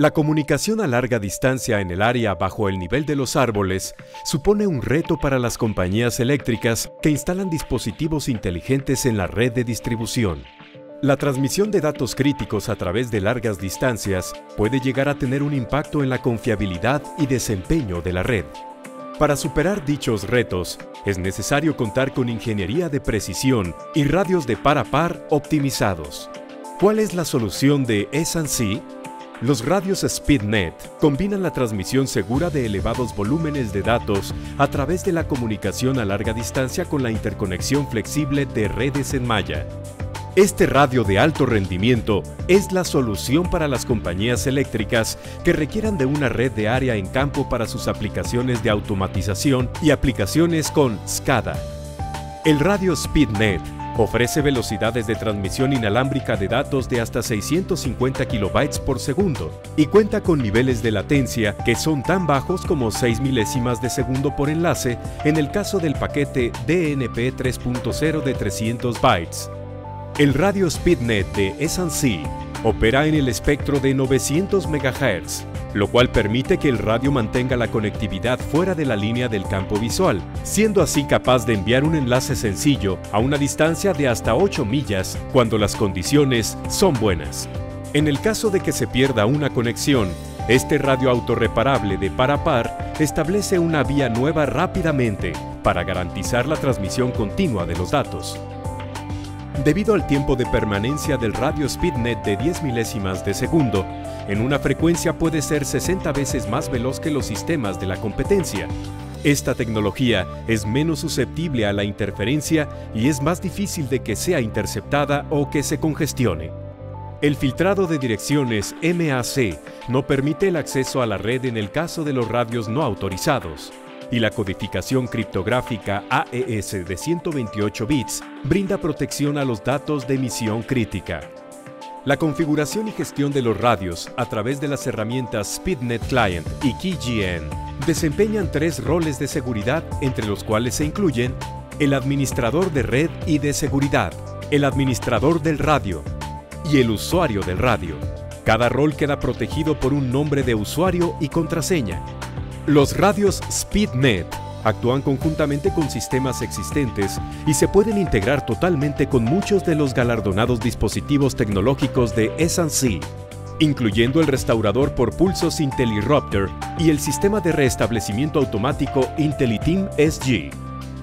La comunicación a larga distancia en el área bajo el nivel de los árboles supone un reto para las compañías eléctricas que instalan dispositivos inteligentes en la red de distribución. La transmisión de datos críticos a través de largas distancias puede llegar a tener un impacto en la confiabilidad y desempeño de la red. Para superar dichos retos, es necesario contar con ingeniería de precisión y radios de par a par optimizados. ¿Cuál es la solución de S&C? Los radios SpeedNet combinan la transmisión segura de elevados volúmenes de datos a través de la comunicación a larga distancia con la interconexión flexible de redes en malla. Este radio de alto rendimiento es la solución para las compañías eléctricas que requieran de una red de área en campo para sus aplicaciones de automatización y aplicaciones con SCADA. El radio SpeedNet ofrece velocidades de transmisión inalámbrica de datos de hasta 650 kilobytes por segundo y cuenta con niveles de latencia que son tan bajos como 6 milésimas de segundo por enlace en el caso del paquete DNP 3.0 de 300 bytes. El radio SpeedNet de S&C opera en el espectro de 900 MHz, lo cual permite que el radio mantenga la conectividad fuera de la línea del campo visual, siendo así capaz de enviar un enlace sencillo a una distancia de hasta 8 millas cuando las condiciones son buenas. En el caso de que se pierda una conexión, este radio autorreparable de par a par establece una vía nueva rápidamente para garantizar la transmisión continua de los datos. Debido al tiempo de permanencia del radio SpeedNet de 10 milésimas de segundo, en una frecuencia puede ser 60 veces más veloz que los sistemas de la competencia. Esta tecnología es menos susceptible a la interferencia y es más difícil de que sea interceptada o que se congestione. El filtrado de direcciones MAC no permite el acceso a la red en el caso de los radios no autorizados. Y la codificación criptográfica AES de 128 bits brinda protección a los datos de emisión crítica. La configuración y gestión de los radios a través de las herramientas SpeedNet Client y KeyGN desempeñan 3 roles de seguridad, entre los cuales se incluyen el administrador de red y de seguridad, el administrador del radio y el usuario del radio. Cada rol queda protegido por un nombre de usuario y contraseña. Los radios SpeedNet actúan conjuntamente con sistemas existentes y se pueden integrar totalmente con muchos de los galardonados dispositivos tecnológicos de S&C, incluyendo el restaurador por pulsos IntelliRuptor y el sistema de restablecimiento automático IntelliTeam SG.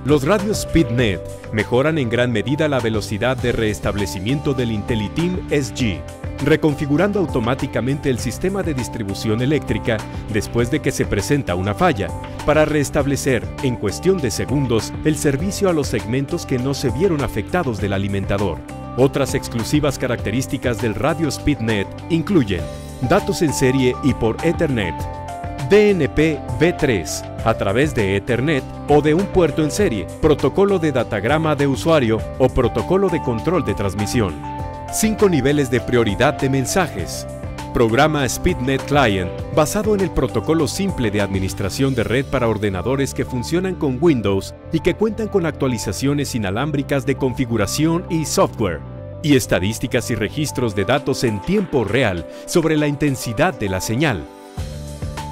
Los radios SpeedNet mejoran en gran medida la velocidad de restablecimiento del IntelliTeam SG, reconfigurando automáticamente el sistema de distribución eléctrica después de que se presenta una falla, para restablecer en cuestión de segundos el servicio a los segmentos que no se vieron afectados del alimentador. Otras exclusivas características del radio SpeedNet incluyen datos en serie y por Ethernet, DNP V3 a través de Ethernet o de un puerto en serie, protocolo de datagrama de usuario o protocolo de control de transmisión. 5 niveles de prioridad de mensajes. Programa SpeedNet Client basado en el protocolo simple de administración de red para ordenadores que funcionan con Windows y que cuentan con actualizaciones inalámbricas de configuración y software, y estadísticas y registros de datos en tiempo real sobre la intensidad de la señal.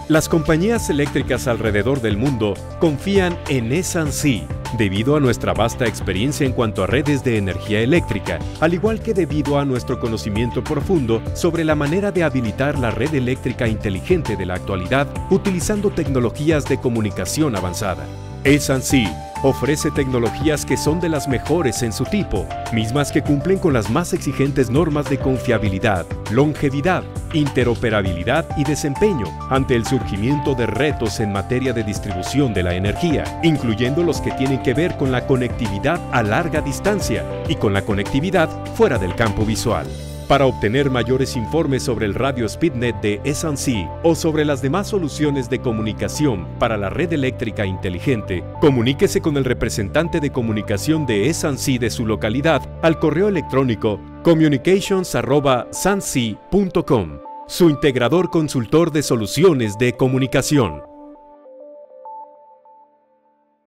Las compañías eléctricas alrededor del mundo confían en S&C debido a nuestra vasta experiencia en cuanto a redes de energía eléctrica, al igual que debido a nuestro conocimiento profundo sobre la manera de habilitar la red eléctrica inteligente de la actualidad utilizando tecnologías de comunicación avanzada. S&C ofrece tecnologías que son de las mejores en su tipo, mismas que cumplen con las más exigentes normas de confiabilidad, longevidad, interoperabilidad y desempeño ante el surgimiento de retos en materia de distribución de la energía, incluyendo los que tienen que ver con la conectividad a larga distancia y con la conectividad fuera del campo visual. Para obtener mayores informes sobre el radio SpeedNet de S&C o sobre las demás soluciones de comunicación para la red eléctrica inteligente, comuníquese con el representante de comunicación de S&C de su localidad al correo electrónico communications@sanc.com, su integrador consultor de soluciones de comunicación.